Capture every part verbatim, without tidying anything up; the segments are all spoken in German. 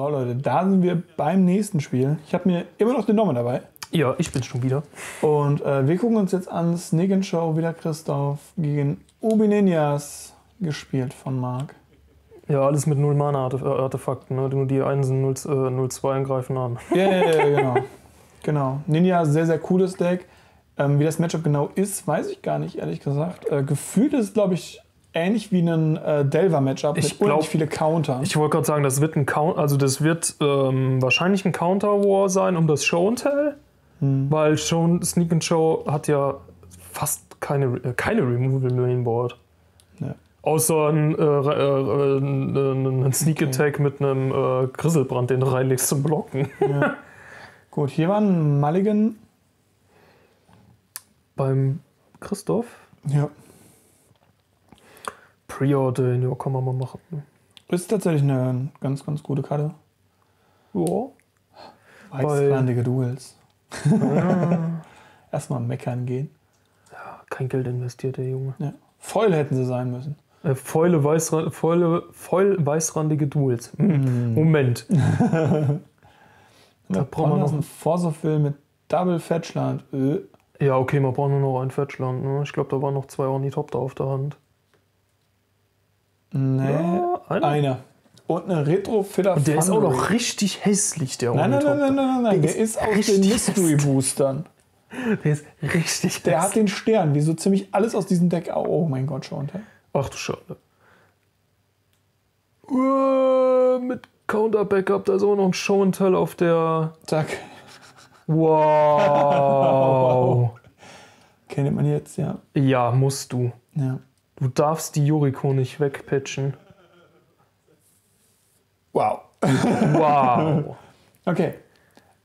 So Leute, da sind wir beim nächsten Spiel. Ich habe mir immer noch den Norman dabei. Ja, ich bin schon wieder. Und äh, wir gucken uns jetzt an Sneak and Show, wieder Christoph gegen Ubi Ninjas, gespielt von Marc. Ja, alles mit null Mana-Artefakten, ne? Nur die Einsen null, äh, null zwei angreifen haben. Ja, yeah, yeah, genau. Genau. Ninja, sehr, sehr cooles Deck. Ähm, wie das Matchup genau ist, weiß ich gar nicht, ehrlich gesagt. Äh, gefühlt ist es, glaube ich, ähnlich wie ein äh, Delver-Matchup mit glaub, unendlich viele Counter. Ich wollte gerade sagen, das wird ein Counter, also das wird ähm, wahrscheinlich ein Counter-War sein um das Show and Tell. Hm. Weil schon Sneak and Show hat ja fast keine, äh, keine Removal-Mainboard. Ja. Außer ein, äh, äh, ein, ein Sneak Attack okay. mit einem äh, Grisselbrand, den du reinlegst zum Blocken. Ja. Gut, hier war ein Mulligan. Beim Christoph? Ja. Preordain, ja, kann man mal machen. Ist tatsächlich eine ganz, ganz gute Karte. Ja. Weißlandige Duels. Ja. Erstmal meckern gehen. Ja, kein Geld investiert, der Junge. Ja. Foil hätten sie sein müssen. Äh, Foile, Weißra Foile, Foil, weißrandige Duels. Mm. Moment. Da brauchen wir noch einen Force of Will mit Double Fetchland. Ö. Ja, okay, man braucht nur noch ein Fetchland. Ne? Ich glaube, da waren noch zwei Ornithopter auf der Hand. Nee, ja, einer. Eine. Und eine Retro-Fitter Foundry. Der ist auch noch richtig hässlich, der Ornithopter. Nein, nein, nein, nein, nein, nein. Der, der ist, ist aus den Mystery-Boostern. Der ist richtig Der hat den Stern, wie so ziemlich alles aus diesem Deck. Oh mein Gott, Show and Tell. Ach du Schade. Uh, mit Counter-Backup, da ist auch noch ein Show and Tell auf der... Zack. Wow. Kennt man jetzt, ja. Ja, musst du. Ja. Du darfst die Yuriko nicht wegpatchen. Wow. Wow. Okay.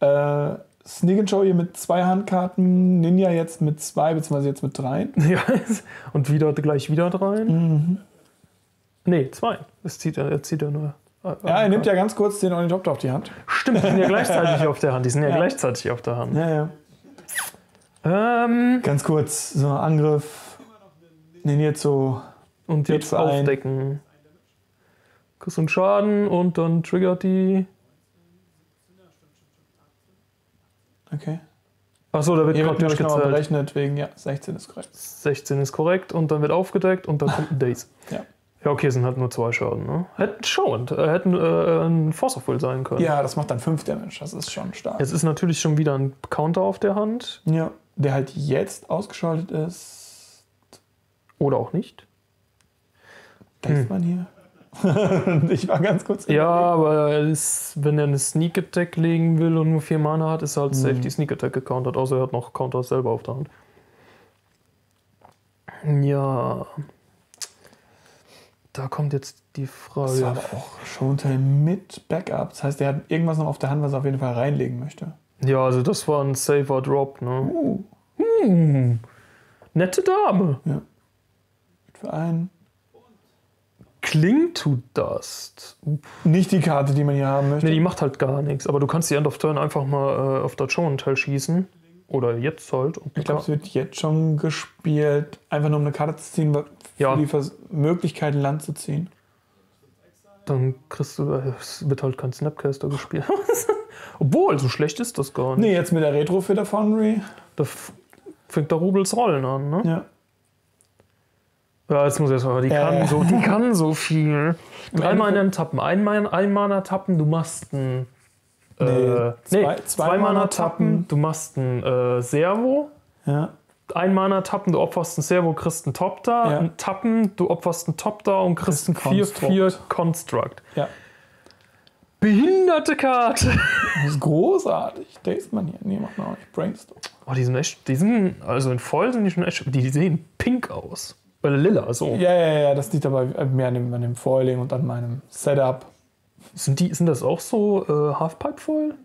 Äh... Sneak and Show hier mit zwei Handkarten, Ninja jetzt mit zwei, beziehungsweise jetzt mit drei. Ja, und wieder, gleich wieder dreien. Mhm. Ne, zwei. Es zieht, er zieht ja nur. Ja, er Hand. nimmt ja ganz kurz den Ornithopter auf die Hand. Stimmt, die sind ja gleichzeitig auf der Hand. Die sind ja, ja gleichzeitig auf der Hand. Ja, ja. Ähm, ganz kurz, so ein Angriff. Ninja zu. Und jetzt aufdecken. Kuss und Schaden und dann triggert die. Okay. Achso, da wird gerade nicht gezählt. Berechnet wegen, ja, sechzehn ist korrekt. sechzehn ist korrekt und dann wird aufgedeckt und dann kommt ein Daze. Ja. Ja, okay, sind halt nur zwei Schaden, ne? Hätten schon, hätten äh, ein Force of Will sein können. Ja, das macht dann fünf Damage, das ist schon stark. Jetzt ist natürlich schon wieder ein Counter auf der Hand. Ja, der halt jetzt ausgeschaltet ist. Oder auch nicht. Denkt hm. man hier? Ich war ganz kurz. Ja, aber ist, wenn er eine Sneak Attack legen will und nur vier Mana hat, ist er halt safe die Sneak Attack gecountert. Außer er hat noch Counter selber auf der Hand. Ja. Da kommt jetzt die Frage. Das war aber auch Show and Tell mit Backup. Das heißt, er hat irgendwas noch auf der Hand, was er auf jeden Fall reinlegen möchte. Ja, also das war ein safer Drop, ne? Uh. Hm. Nette Dame. Ja. Für einen. Kling to Dust. Nicht die Karte, die man hier haben möchte. Ne, die macht halt gar nichts. Aber du kannst die End of Turn einfach mal äh, auf das Show and Tell schießen. Oder jetzt halt. Und ich glaube, es wird jetzt schon gespielt, einfach nur um eine Karte zu ziehen, für ja. die Vers Möglichkeit, Land zu ziehen. Dann kriegst du, äh, es wird halt kein Snapcaster gespielt. Obwohl, so schlecht ist das gar nicht. Ne, jetzt mit der Retro für der Foundry. Da fängt der Rubels Rollen an, ne? Ja. Ja, jetzt muss ich erstmal, die, äh. so, die kann so viel. Dreimal in einem Tappen, einmal ein Mana Tappen, du machst ein. Äh, nee, zwei, nee, zwei, zwei Mana Tappen, du machst ein äh, Servo. Ja. Ein Mana Tappen, du opferst ein Servo, kriegst einen Topter. Ja. Ein Tappen, du opferst einen Topter und kriegst ein vier vier Construct. Ja. Behinderte Karte! Das ist großartig. Daze man hier. Nee, macht man auch nicht. Brainstorm. Oh, die sind echt. Die sind, also in Foil sind die schon echt. Die, die sehen pink aus. Lila, so. Ja, ja, ja, das liegt aber mehr an dem, an dem Foiling und an meinem Setup. Sind, die, sind das auch so äh, Halfpipe-Foil?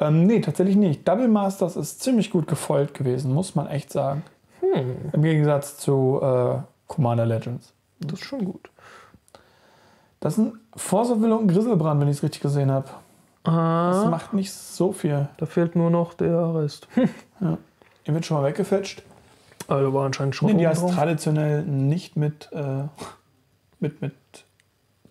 Ähm, nee, tatsächlich nicht. Double Masters ist ziemlich gut gefoilt gewesen, muss man echt sagen. Hm. Im Gegensatz zu äh, Commander Legends. Das ist schon gut. Das sind Force of Will und Grisselbrand, wenn ich es richtig gesehen habe. Ah. Das macht nicht so viel. Da fehlt nur noch der Rest. Hm. Ja. Ihr wird schon mal weggefetcht. Also war anscheinend schon. Nee, die heißt traditionell nicht mit, äh, mit, mit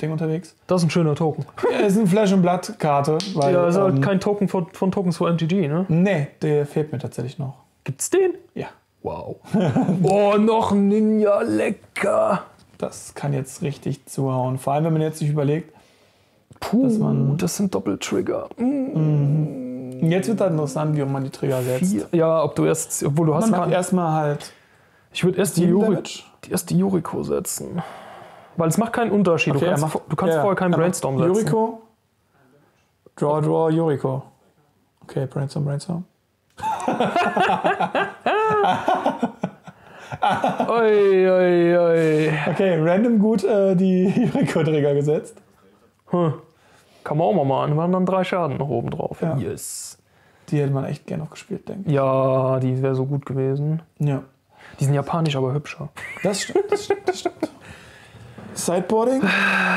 Ding unterwegs. Das ist ein schöner Token. Ja, ist eine Flash and Blood Karte. Weil, ja, ist halt ähm, kein Token von, von Tokens für M T G, ne? Nee, der fehlt mir tatsächlich noch. Gibt's den? Ja. Wow. Oh, noch ein Ninja, lecker. Das kann jetzt richtig zuhauen. Vor allem, wenn man jetzt sich überlegt, puh, dass man, das sind Doppeltrigger. Mhm. Jetzt wird halt interessant, wie man die Trigger setzt. Vier. Ja, ob du erst, obwohl du hast man erstmal halt. Ich würde erst die, Juri, erst die Yuriko setzen. Weil es macht keinen Unterschied. Okay, du kannst, macht, du kannst ja, vorher keinen Brainstorm setzen. Yuriko? Draw, draw, Yuriko. Okay, Brainstorm, Brainstorm. oi, oi, oi. Okay, random gut äh, die Yuriko-Trigger gesetzt. Hm. Kann man auch mal machen. Wir haben dann drei Schaden noch oben drauf. Ja. Yes. Die hätte man echt gerne noch gespielt, denke ich. Ja, die wäre so gut gewesen. Ja. Die sind japanisch, aber hübscher. Das stimmt, das stimmt, das stimmt. Sideboarding?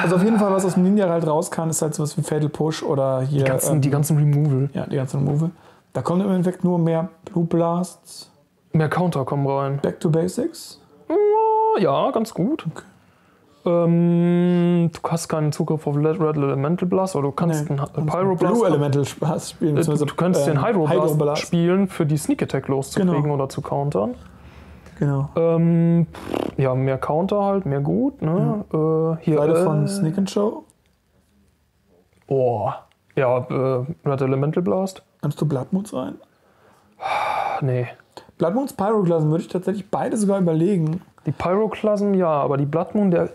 Also auf jeden Fall, was aus dem Ninja halt raus kann, ist halt sowas wie Fatal Push oder hier... Die ganzen, ähm, die ganzen Removal. Ja, die ganzen Removal. Da kommen im Endeffekt nur mehr Blue Blasts. Mehr Counter kommen rein. Back to Basics? Ja, ganz gut. Okay. Ähm, du hast keinen Zugriff auf Red Elemental Blast, oder du kannst nee, einen Pyro Blast... Blue Elemental Blast spielen. Äh, du kannst ähm, den Hydro Blast, Hydro Blast spielen, für die Sneak Attack loszukriegen genau. oder zu countern. Genau. Ähm, ja, mehr Counter halt, mehr gut. Ne? Ja. Äh, hier, Seite äh, von Sneak and Show. Oh. Ja, äh, Red Elemental Blast. Kannst du Blood Moons rein? Nee. Blood Moons, Pyroclasm würde ich tatsächlich beide sogar überlegen. Die Pyroclasm ja, aber die Blood Moon, der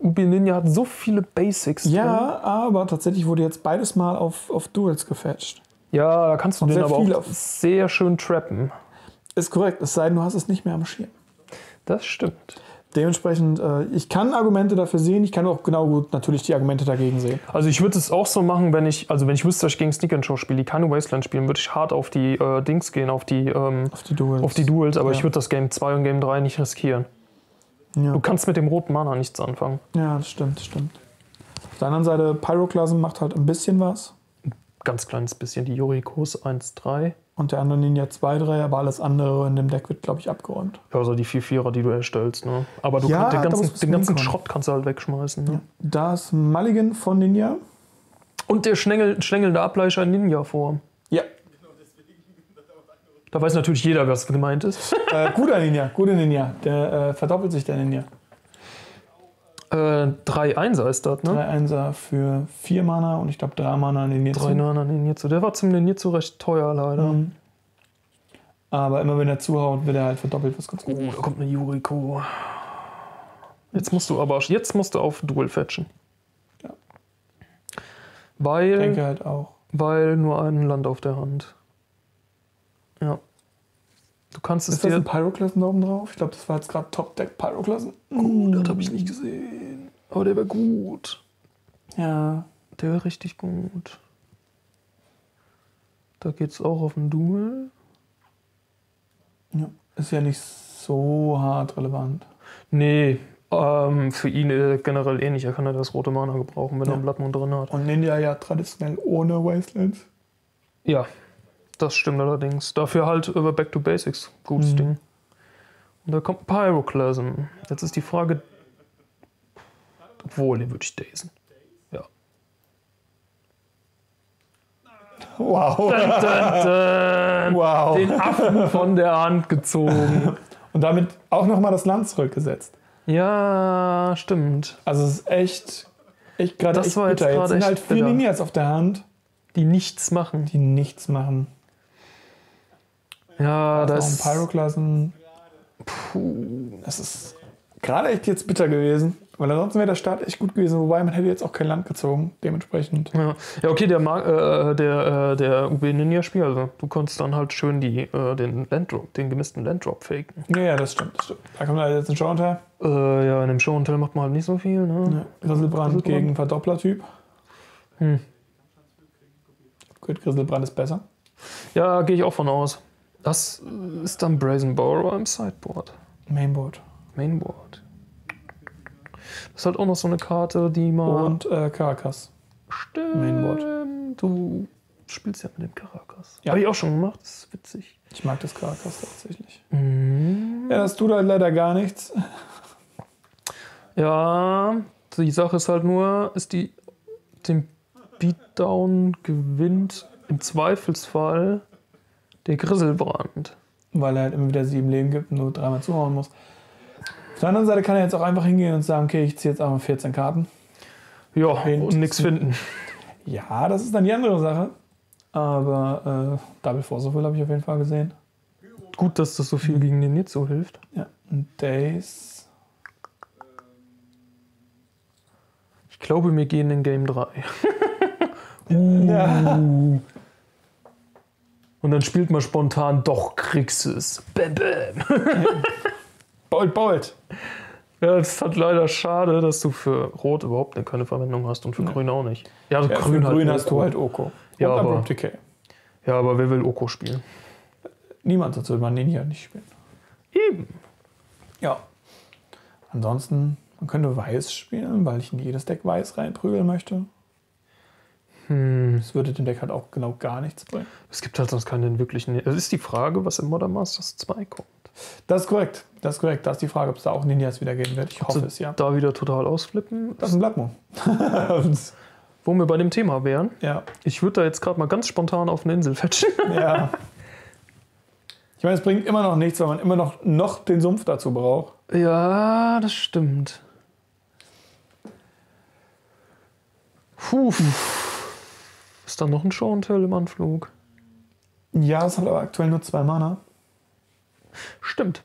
Ubi Ninja hat so viele Basics drin. Ja, aber tatsächlich wurde jetzt beides mal auf, auf Duels gefetcht. Ja, da kannst du Und den aber auch sehr schön trappen. Ist korrekt, es sei denn, du hast es nicht mehr am Schirm. Das stimmt. Dementsprechend, äh, ich kann Argumente dafür sehen, ich kann auch genau gut natürlich die Argumente dagegen sehen. Also ich würde es auch so machen, wenn ich, also wenn ich wüsste, dass ich gegen Sneak and Show spiele, die keine Wasteland spielen, würde ich hart auf die äh, Dings gehen, auf die, ähm, auf die Duels. Auf die Duels, aber ja. ich würde das Game zwei und Game drei nicht riskieren. Ja. Du kannst mit dem roten Mana nichts anfangen. Ja, das stimmt, das stimmt. Auf der anderen Seite, Pyroclasm macht halt ein bisschen was. Ein ganz kleines bisschen, die Yurikos eins drei. Und der andere Ninja zwei drei, aber alles andere in dem Deck wird, glaube ich, abgeräumt. Ja, also die vier vierer, die du erstellst. Ne? Aber du ja, kannst, den ganzen, den ganzen Schrott kannst du halt wegschmeißen. Ne? Ja. Das Mulligan von Ninja. Und der Schlängel, schlängelnde Ableicher in Ninja-Form. Ja. Da weiß natürlich jeder, was gemeint ist. äh, guter Ninja, guter Ninja. Der äh, verdoppelt sich, der Ninja. Äh, drei einser ist das, ne? drei einser für vier Mana und ich glaube drei Mana an den Ninjitsu. drei Mana an den Ninjitsu. Der war zum Ninjitsu recht teuer, leider. Mhm. Aber immer wenn er zuhaut, wird er halt verdoppelt, was ganz gut ist. Oh, da kommt eine Yuriko. Jetzt musst du aber, jetzt musst du auf Duel fetchen. Ja. Weil, ich denke halt auch. Weil nur ein Land auf der Hand. Ja. Du kannst es ist das ein Pyroclasm da oben drauf? Ich glaube, das war jetzt gerade Top-Deck Pyroclasm. Oh, das habe ich nicht gesehen. Aber der war gut. Ja. Der war richtig gut. Da geht's auch auf ein Duel. Ja, ist ja nicht so hart relevant. Nee, ähm, für ihn generell ähnlich. Er kann ja das rote Mana gebrauchen, wenn ja. er einen Blood Moon drin hat. Und Ninja ja traditionell ohne Wastelands. Ja. Das stimmt allerdings. Dafür halt über Back to Basics. Gutes mhm. Ding. Und da kommt Pyroclasm. Jetzt ist die Frage... Obwohl, den würde ich dazen. Ja. Wow. Dun, dun, dun. Wow. Den Affen von der Hand gezogen. Und damit auch nochmal das Land zurückgesetzt. Ja, stimmt. Also es ist echt... echt gerade echt bitter. Jetzt, jetzt sind echt halt vier Ninjas auf der Hand. Die nichts machen. Die nichts machen. Ja, da ist noch ein Pyroclasm. Puh, das ist gerade echt jetzt bitter gewesen. Weil ansonsten wäre der Start echt gut gewesen. Wobei, man hätte jetzt auch kein Land gezogen. Dementsprechend. Ja, ja okay, der, äh, der, äh, der U B Ninja-Spiel. Also du konntest dann halt schön die, äh, den Landdrop, den gemissten Landdrop faken. Ja, ja, das stimmt. Das stimmt. Da kommt halt jetzt ein Show and Tell. Äh, ja, in dem Show and Tell macht man halt nicht so viel. Ne? Ja. Grisselbrand gegen Verdoppler-Typ. Hm. Gut, Grisselbrand ist besser. Ja, gehe ich auch von aus. Das ist dann Brazen Borrower im Sideboard. Mainboard. Mainboard. Das ist halt auch noch so eine Karte, die man... Und äh, Karakas. Stimmt. Mainboard. Du spielst ja mit dem Karakas. Ja. Habe ich auch schon gemacht, das ist witzig. Ich mag das Karakas tatsächlich. Mhm. Ja, das tut halt leider gar nichts. Ja, Die Sache ist halt nur, ist die den Beatdown gewinnt im Zweifelsfall der Grisselbrand. Weil er halt immer wieder sieben Leben gibt und nur dreimal zuhauen muss. Auf der anderen Seite kann er jetzt auch einfach hingehen und sagen, okay, ich ziehe jetzt auch mal vierzehn Karten. Ja, und nichts finden. Ja, das ist dann die andere Sache. Aber äh, Double Force of Will habe ich auf jeden Fall gesehen. Gut, dass das so viel gegen den Nitzo hilft. Ja, und Daze. Ich glaube, wir gehen in Game drei. uh. ja. Und dann spielt man spontan, doch, kriegst es. Bam, bam. Bold, bold. Ja, es ist halt leider schade, dass du für Rot überhaupt eine, keine Verwendung hast und für ja. Grün auch nicht. Ja, also ja, Grün, für halt Grün hast Oko. Du halt Oko. Ja, und aber, ja, aber wer will Oko spielen? Niemand, sonst würde man den hier nicht spielen. Eben. Ja. Ansonsten, man könnte Weiß spielen, weil ich in jedes Deck Weiß reinprügeln möchte. Hm. Das würde dem Deck halt auch genau gar nichts bringen. Es gibt halt sonst keinen wirklichen... Es ist die Frage, was in Modern Masters zwei kommt. Das ist korrekt. Das ist korrekt. Das ist die Frage, ob es da auch Ninjas wieder geben wird. Ich hoffe es, ja. Da wieder total ausflippen. Das ist ein Blood Moon. Wo wir bei dem Thema wären. Ja. Ich würde da jetzt gerade mal ganz spontan auf eine Insel fetschen. Ja. Ich meine, es bringt immer noch nichts, weil man immer noch, noch den Sumpf dazu braucht. Ja, das stimmt. Puh. Ist da noch ein Show and Tell im Anflug? Ja, es hat aber aktuell nur zwei Mana. Stimmt.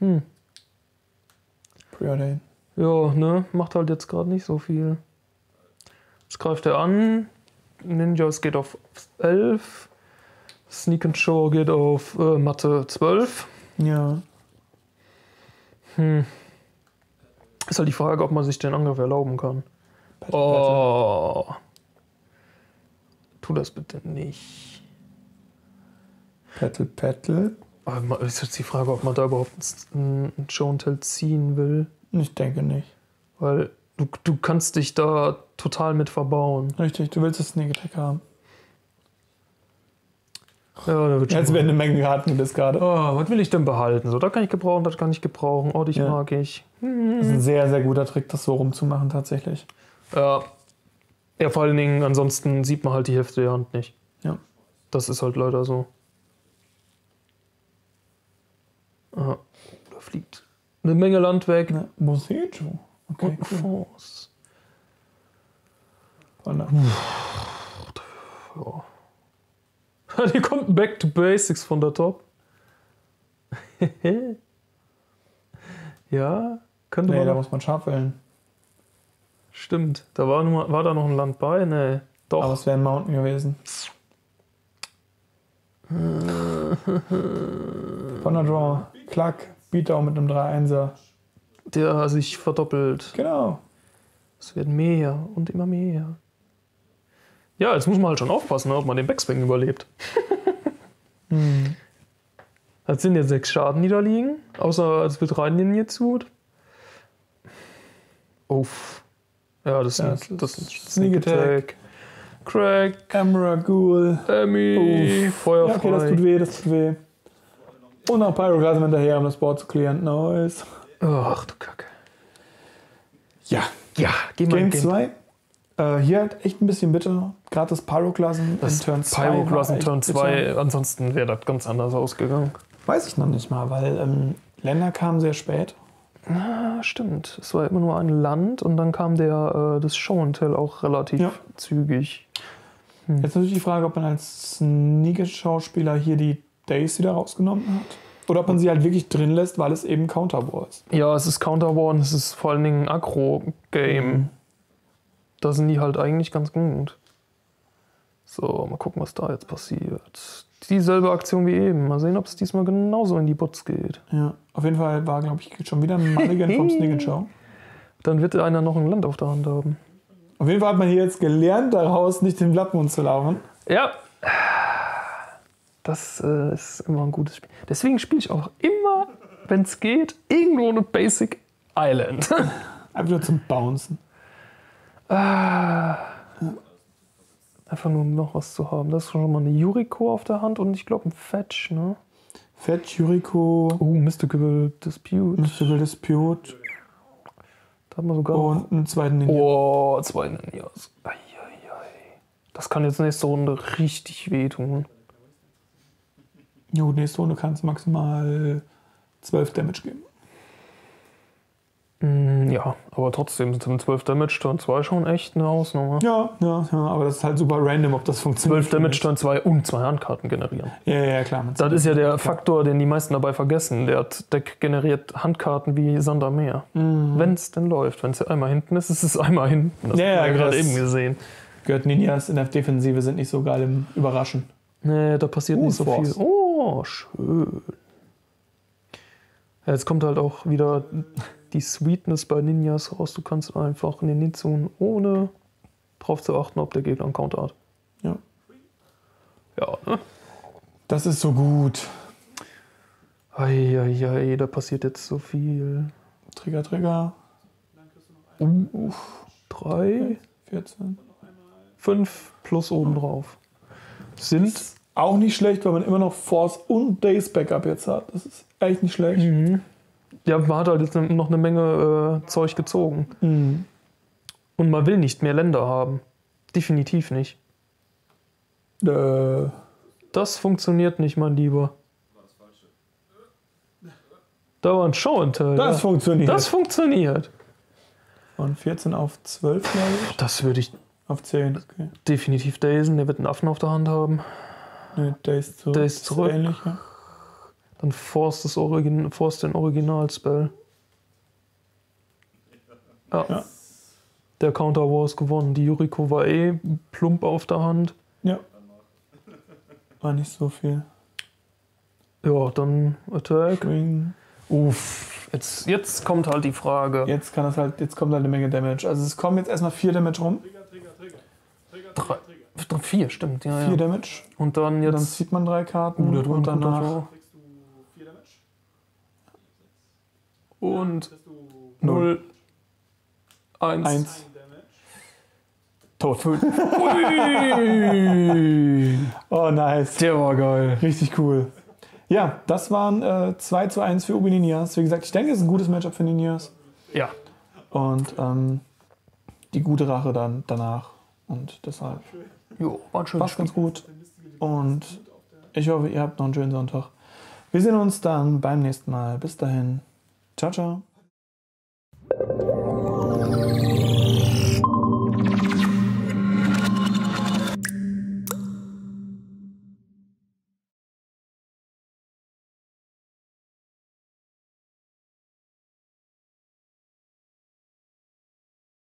Hm. Preordain. Ja, ne? Macht halt jetzt gerade nicht so viel. Jetzt greift er an. Ninjas geht auf elf. Sneak and Show geht auf äh, Mathe zwölf. Ja. Hm. Ist halt die Frage, ob man sich den Angriff erlauben kann. Battle, oh. Battle. Tu das bitte nicht. Paddle, paddle. Aber ist jetzt die Frage, ob man da überhaupt einen Show and Tell ziehen will. Ich denke nicht. Weil du, du kannst dich da total mit verbauen. Richtig, du willst das Sneak Attack haben. Ja, da wird jetzt werden eine Menge Karten gerade. Oh, was will ich denn behalten? So, da kann ich gebrauchen, das kann ich gebrauchen. Oh, dich ja. mag ich. Das ist ein sehr, sehr guter Trick, das so rumzumachen tatsächlich. Ja. Ja, vor allen Dingen, ansonsten sieht man halt die Hälfte der Hand nicht. Ja. Das ist halt leider so. Ah, da fliegt eine Menge Land weg. Ne? Mosejo. Okay, und Force. Cool. Hier kommt Back to Basics von der Top. ja, könnte nee, man. Nee, da muss man scharf wählen. Stimmt, da war, nur, war da noch ein Land bei? Nee, doch. Aber es wäre ein Mountain gewesen. Von der Draw. Klack, Beatdown mit einem drei einser. Der sich verdoppelt. Genau. Es werden mehr und immer mehr. Ja, jetzt muss man halt schon aufpassen, ob man den Backswing überlebt. hm. Das sind jetzt sechs Schaden, die da liegen. Außer es wird rein jetzt gut. Uff. Ja, das ja, sind das das Sneak Attack. Crack. Emrakul. Emmy. Feuerfrei. Ja, okay, das tut weh, das tut weh. Und noch Pyroclasm hinterher, um das Board zu klären. Nice. Ach du Kacke. Ja. Ja, gehen wir in Game zwei. Äh, hier halt echt ein bisschen bitte. Gerade das Pyroclasm in Turn zwei. Pyroclasm in Turn zwei, ansonsten wäre das ganz anders ausgegangen. Weiß ich noch nicht mal, weil ähm, Länder kamen sehr spät. Na, stimmt. Es war immer nur ein Land und dann kam der, äh, das Show and Tell auch relativ ja. zügig. Hm. Jetzt natürlich die Frage, ob man als Sneak-Schauspieler hier die Days wieder rausgenommen hat. Oder ob man sie halt wirklich drin lässt, weil es eben Counter-War ist. Ja, es ist Counter-War und es ist vor allen Dingen ein Aggro-Game. Mhm. Da sind die halt eigentlich ganz gut. So, mal gucken, was da jetzt passiert. Dieselbe Aktion wie eben. Mal sehen, ob es diesmal genauso in die Bots geht. Ja, auf jeden Fall war, glaube ich, schon wieder ein Mulligan vom Sneak and Show. Dann wird einer noch ein Land auf der Hand haben. Auf jeden Fall hat man hier jetzt gelernt, daraus nicht den Blood Moon zu laufen. Ja. Das äh, ist immer ein gutes Spiel. Deswegen spiele ich auch immer, wenn es geht, irgendwo eine Basic Island. Einfach nur zum Bouncen. Ah, einfach nur um noch was zu haben. Das ist schon mal eine Yuriko auf der Hand und ich glaube ein Fetch, ne? Fetch, Yuriko. Oh, Mystical Dispute. Mystical Dispute. hat man sogar. Und einen zweiten Ninja. Oh, zwei Ninjas. Das kann jetzt nächste Runde richtig wehtun. Jo, nächste Runde kannst du maximal zwölf Damage geben. Mm, ja, aber trotzdem sind zwölf Damage Turn zwei schon echt eine Ausnahme. Ja, ja, ja, aber das ist halt super random, ob das funktioniert. zwölf Damage Turn zwei und zwei Handkarten generieren. Ja, ja, klar. Das ist ja der Faktor, den die meisten dabei vergessen. Der Deck generiert Handkarten wie Sand am Meer. Mhm. Wenn es denn läuft. Wenn es ja einmal hinten ist, ist es einmal hinten. Das ja, haben wir ja gerade eben gesehen. Gehört Ninjas in der Defensive, sind nicht so geil im Überraschen. Nee, da passiert uh, nicht so Force. viel. Oh, schön. Ja, jetzt kommt halt auch wieder die Sweetness bei Ninjas raus. Du kannst einfach in den Ninzun, ohne drauf zu achten, ob der Gegner einen Counter hat. Ja. Ja, ne? Das ist so gut. Eieiei, da passiert jetzt so viel. Trigger, Trigger. Uh, drei. vierzehn. fünf plus oben drauf. Sind auch nicht schlecht, weil man immer noch Force und Daze Backup jetzt hat. Das ist echt nicht schlecht. Mhm. Ja, man hat halt jetzt noch eine Menge äh, Zeug gezogen. Mhm. Und man will nicht mehr Länder haben. Definitiv nicht. Äh. Das funktioniert nicht, mein Lieber. Da war ein Show and Tell. Das ja. funktioniert. Das funktioniert. Von vierzehn auf zwölf, glaube ich. Das würde ich... Auf zehn, okay. Definitiv Dazen, der wird einen Affen auf der Hand haben. Ne, Daze zurück. Daze zurück. Ähnlich, ja. Dann Force, das Origin, Force den Original-Spell. Ja. ja. Der Counter War ist gewonnen. Die Yuriko war eh plump auf der Hand. Ja. War nicht so viel. Ja, dann Attack. Schwing. Uff. Jetzt, jetzt kommt halt die Frage. Jetzt kann das halt, jetzt kommt halt eine Menge Damage. Also es kommen jetzt erstmal vier Damage rum. Drei, vier, stimmt. Ja, vier ja. Damage. Und dann jetzt. Und dann zieht man drei Karten. Oder und danach. Danach kriegst du vier Damage. Und. null. eins. Tot. Ui. Oh, nice. Der war geil. Richtig cool. Ja, das waren äh, zwei zu eins für Ubi Ninjas. Wie gesagt, ich denke, es ist ein gutes Matchup für Ninjas. Ja. Und ähm, die gute Rache dann danach. Und deshalb. Jo, war ein schönes Passt Spiel. ganz gut. Und ich hoffe, ihr habt noch einen schönen Sonntag. Wir sehen uns dann beim nächsten Mal. Bis dahin. Ciao, ciao.